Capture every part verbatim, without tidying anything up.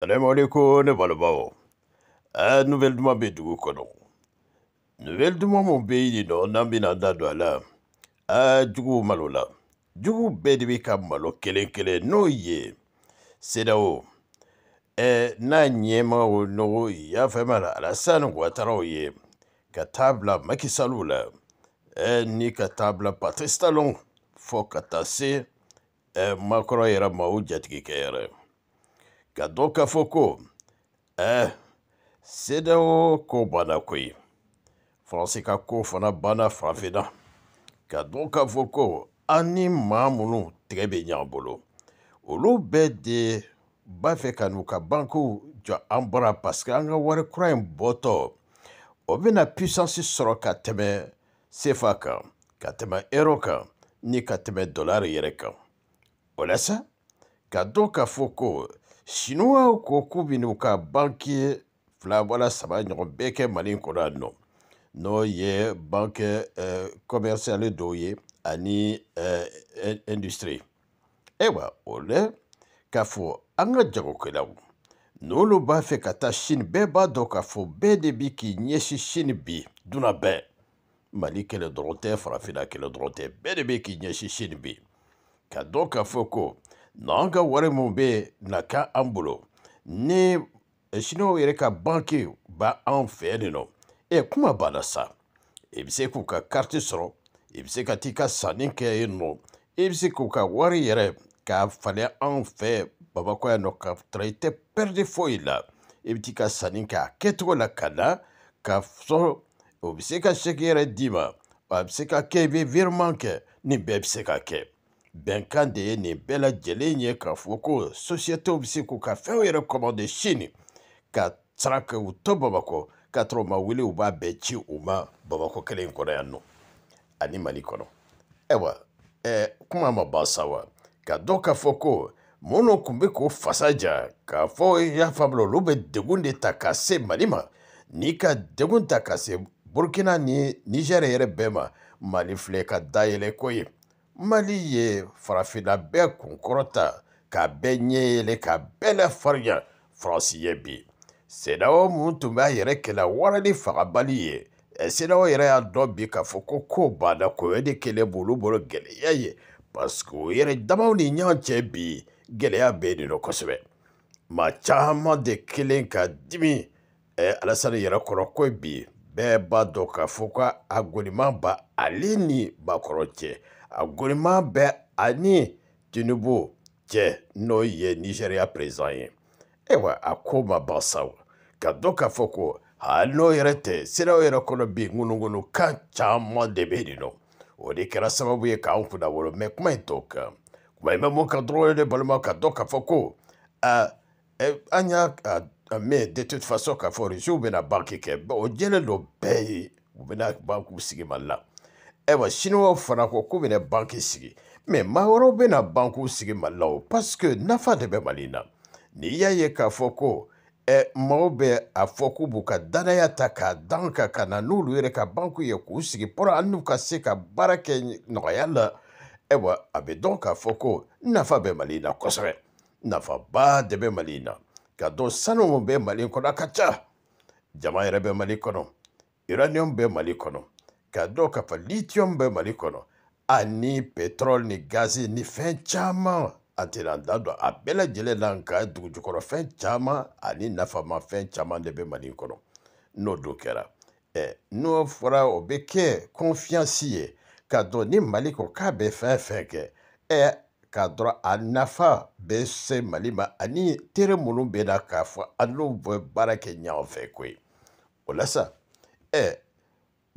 Salam alaikum, ne va le bao. Ah, nouvelle de ma bédou, kono. Nouvelle de moi, mon pays, non, n'ambinanda douala. Ah, djougou malola. Djougou bédébi kam malo, kele kele, no ye. C'est là-haut. Eh, na nyema ou no, ya femala, la san guataro ye. Katabla, makisaloula. Eh, ni katabla, Patrice Talon. Faut katase, eh, makro era maou jatkikere. Kadoka Foko, eh, Sedao Kobana Kui, Francesca Kofana Bana Fravena, Kadoka Foko, Annie Mamoulou, Trebenyambolo, Olu Bede, Bafekanuka Banku, Jua Ambra Pascanga, War Crime Boto, Obina Puissance Soro Kateme, Sefaka, Kateme Eroka, Ni Kateme Dolari Yereka. Olesa, Kadoka Foko, Chinois ou Koku Binouka banquier, Flabola Sabagne, Beke Malin Korano. No ye banque commerciale doye, Ani industrie. Ewa, ole, Kafo, Anga Djagokelau. No loba fe kata Chine beba do Kafo, bede bi ki nyeshi Chine bi, Duna be. Malik le drote, Frafina ke le drote, bede bi ki nyeshi Chine bi. Kadoka Foko. Nanga ware mumbe naka ambulo. Ne chino ireka banki ba anfenino. E kuma badasa. Ebise kuka kartisro. Ebise katika saninke ino. Ebise kuka wari yere. Ka fale anfe babakoya no ka traite perde foila. Ebitika saninke aketwo la kana. Ka so ebise ka shekere dima. Ebise ka kebe virmanke. Ni bebise ka ke. Benkande ni bela jelenye ka foko société obsiku ka feu et recommandé Chine ka traka ou tobabako ka troma wili ou ba bechi ou ma babako kelen koreano animali kono ewa eh kuma mabasawa ka doka foko mono kumbeko fasaja ka fo ya fablo lobe degunde takase malima nika degun takase Burkina ni Nigeria yere bema malifle ka dayele koyi Mali ye farafina bɛ kunkorota ka bɛ ɲɛyɛlɛ ka bɛɛ la farinya Faransi ye bi CEDEAO mun tun b'a yɛrɛ kɛlɛ warali fagabali ye CEDEAO yɛrɛ y'a dɔn bi k'a fɔ ko ko banna ko o de kɛlɛ b'olu bolo gɛlɛya ye parce que o yɛrɛ damaw ni ɲɔgɔn cɛ bi gɛlɛya bɛ yen nɔ kosɛbɛ maa caman de kelen ka dimi Alassane yɛrɛ kɔrɔ ko bi bɛɛ b'a dɔn k'a fɔ ko a goliman ba ale ni bakɔrɔ cɛ A gouvernement be ani Tinubu tje no ye Nigeria présent ye. Ewa akoma basawa. Kadoka foko ha no irete sira yera kono bi ngunungunu ka chama de bedino. Ode kera sababu ye ka onku da wolo me kuma itoka. Kuma ime moka drole de balma kadoka foko. A anya me de toute façon ka fori ju bena banki ke o jele lo be bena banku sigima la. Ewa chinois fanako kubine banki sigi. Me maoro bena banku sigi malao. Paske nafa debe malina. Ni ya ye ka foko. E maobe a foku buka danaya taka danka kananulu yere ka banku ye kusigi. Pora anuka seka barake nukayala. Ewa abedonka foko. Nafa be malina kosre. Nafa ba debe malina. Kado sanu mbe malinkono kacha. Jama yere be malikono. Iranium be malikono. Kadoka fa lithium be malikono ani pétrole ni gazi ni fin chama atilanda do abela jele lanka dugukoro fin chama ani nafama fin chama de be malikono no dokera e no fora obeke confiancier kadoni maliko ka be fin feke e kadra anafa be se malima ani tere mulumbe da kafa anu be barake nya ofekwe olasa e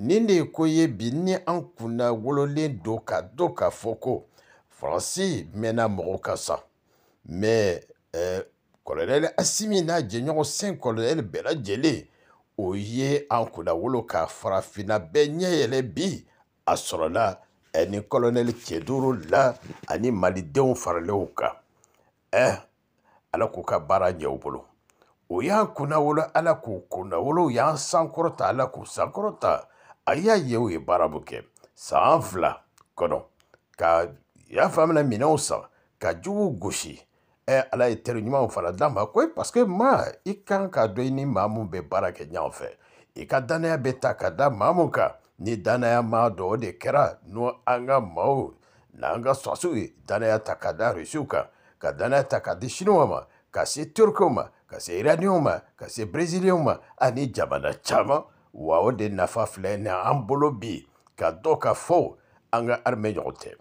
Ninde koye bini ankuna wololen doka doka foko. Fransi mena moroka sa. Me eh, kolonel Assimina jenyon sen kolonel bela jele. Oye ankuna woloka farafina benye ele bi. Asoro la eni kolonel Keduru la ani malideon farale oka. Eh, ala kuka bara nye upolo. Oye ankuna wolo ala kukuna wolo yan sankorota ala kusankorota. Aya yewe barabuke saafla kono ka ya famla minosa ka jugu gushi e ala ye teri ɲumanw fara da ma koyi parce que ma i kan ka dɔ i ni maa mun bɛ baara kɛ ɲɔgɔn fɛ i ka danaya bɛ ta ka da maa mun kan ni danaya maa dɔ o de kɛra n'o an ka maaw n'an ka sɔsiw ye danaya ta ka da Rusiw kan ka danaya ta ka di Chinois ma ka se Turkiw ma ka se Iraniw ma ka se Brésilien ma ani jamana caman wa o de nafa filɛ ni an bolo bi ka dɔ ka fɔ an ka armée ɲɔgɔn tɛ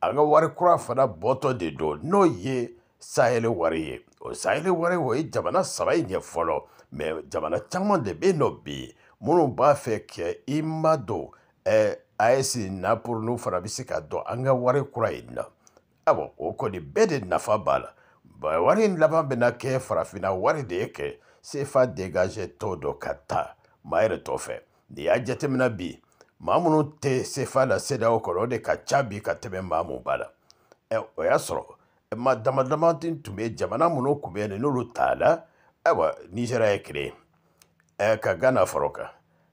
an ka wari kura fana bɔtɔ de don n'o ye Sahel wari o Sahel wari o ye jamana saba in ye fɔlɔ mɛ jamana caman de bɛ nɔ bi minnu b'a fɛ kɛ i ma don ɛ A E S n'a pour n'u fana bɛ se ka dɔn an ka wari kura in na awɔ o kɔni bɛɛ de nafa b'a la bon wari in laban bɛna kɛ farafinna wari de ye kɛ C F A dégager tɔ dɔ ka taa maa yɛrɛ tɔ fɛ n'i y'a jateminɛ bi maa minnu tɛ C F A la C E D E A O kɔnɔ o de ka ca bi ka tɛmɛ maa minnu b'a la ɛ o y'a sɔrɔ. Ma dama dama tin tumbe jamana muno kubene nulu tala awa Nigeria ekre e ka Ghana faroka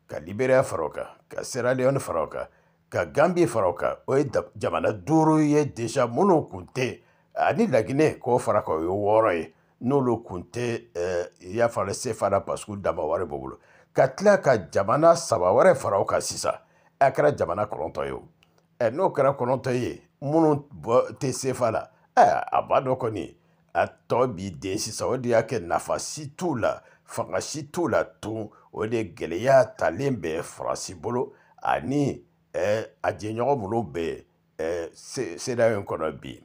ka Liberia faroka ka Sierra Leone faroka ka Gambia faroka o jamana duru ye deja muno kunte ani lagine ko farako yo woroy nulu kunte ya fale se fara pasku dama ware bobulo katla ka jamana sabaware faroka sisa akra jamana kolonto yo e no kra kolonto ye muno te se fala a bado koni a tobi de si sa odi ake nafasi tu la fangashi tu la tu ode geleya talembe fransi bolo ani eh ajenyo mulo be eh se se da yon kono bi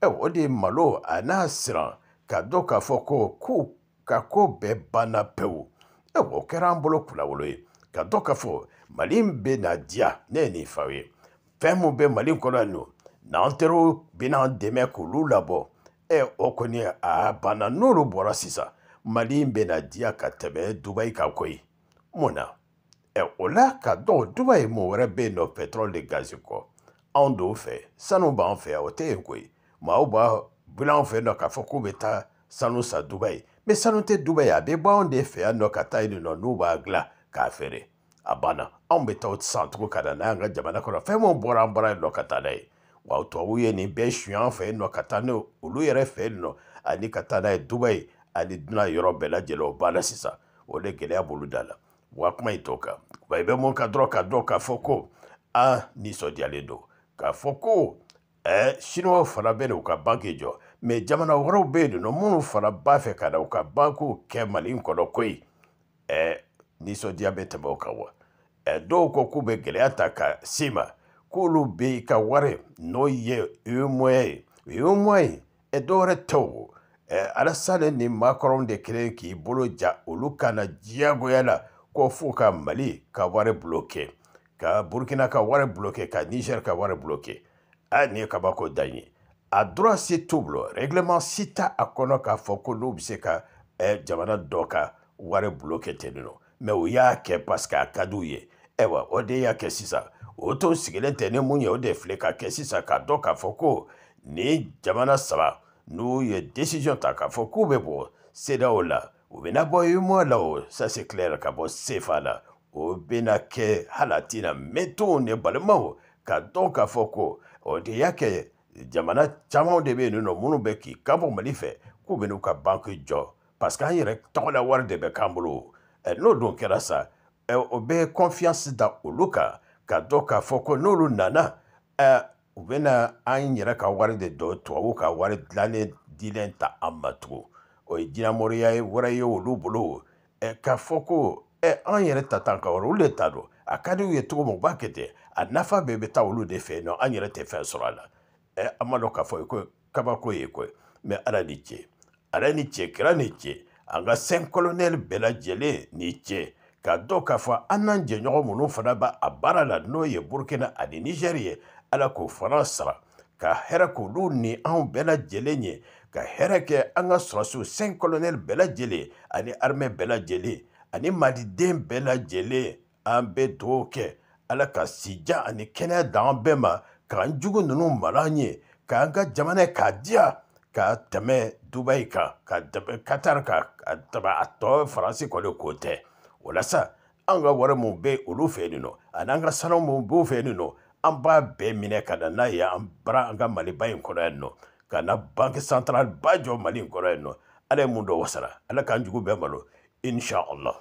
e ode malo anasira kadoka foko ku kako be bana pewu e okerambolo kula wole kadoka fo malimbe nadia neni fawe femu be malim kono no Nantero bina deme kulu labo e okoni a bana nuru bora sisa mali bena dia katebe Dubai kakoi mona e ola ka do Dubai mo rebe no pétrole de gaziko ando fe sanu ba fe ote koi ma oba bulan fe no ka foku beta sanu sa Dubai mais sanu te Dubai a be ba onde fe no katai no no ba gla ka fere abana on beta ot centre ka dana nga jamana ko fe mo bora bora no katai wa to ye ni be chuan fe no katane olu yere fe no ani katana e Dubai ani dna Europe la jelo bala sisa o de gele abulu dala wa kuma itoka ba be mon ka droka doka foko a ni so dialedo ka foko eh Chinois fara be no ka bankejo me jamana woro be no munu fara ba fe kada ka banku kemalin ko do koi eh ni so diabete ba okawa e do ko kube gele ataka sima kulu be ka ware no ye umwe umwe e dore to e ala sale ni Macron de kreki bolo ja uluka na jiago yala ko fuka Mali ka ware bloqué ka Burkina ka ware bloqué ka Niger ka ware bloqué ani ka bako dani a droit c'est double règlement sita akono ka foko lobse ka e jamana doka ware bloqué tenino mais o ya ke paska kaduye ewa ode ya ke sisa Oto sigelete ne munye ode fleka kesi sa kadoka foko ni jamana saba nou ye decision ta ka foko bebo seda ola ou bena boy mo la o ça c'est clair ka bo sefala ou bena ke halatina meto ne balmo kadoka foko ode yake jamana chama de be no munu be ki kabo malife ku benu ka banque jo parce que yere to la war de be kambolo no donc era ça obe confiance da oluka kadoka foko nulu nana eh ubena anyira ka warde do to ka warde lane dilenta amatu o idina moria e wore yo lubulu e ka foko e anyira tatanka orule tado akadu yetu mo bakete anafa bebe tawulu de feno anyira te fesorala e amalo ka foko kabako yekwe me araniche araniche kraniche anga sen colonel belajele niche kadoka fa ananje nyogo munu fana ba abara la noye Burkina ani Nigeria ala ko Faransa ka hera ko luni an bela jelenye ka hera ke anga swasu cinq colonel bela jele ani armée bela jele ani madidem bela jele ambe doke ala ka sija ani kena dambema ka njugo nunu malanye ka anga jamane ka dia ka teme Dubai ka ka Qatar ka ataba ato Faransa ko le kote wala sa anga wara mu be ulu fenino ananga sala mu bu fenino amba be mine kada na ya ambra anga malibai kono no kana banque centrale ba jɔ Mali kɔrɔ yen nɔ. Ala ye mun dɔ wasara, Ala k'an jugu bɛɛ malo, insha Allah.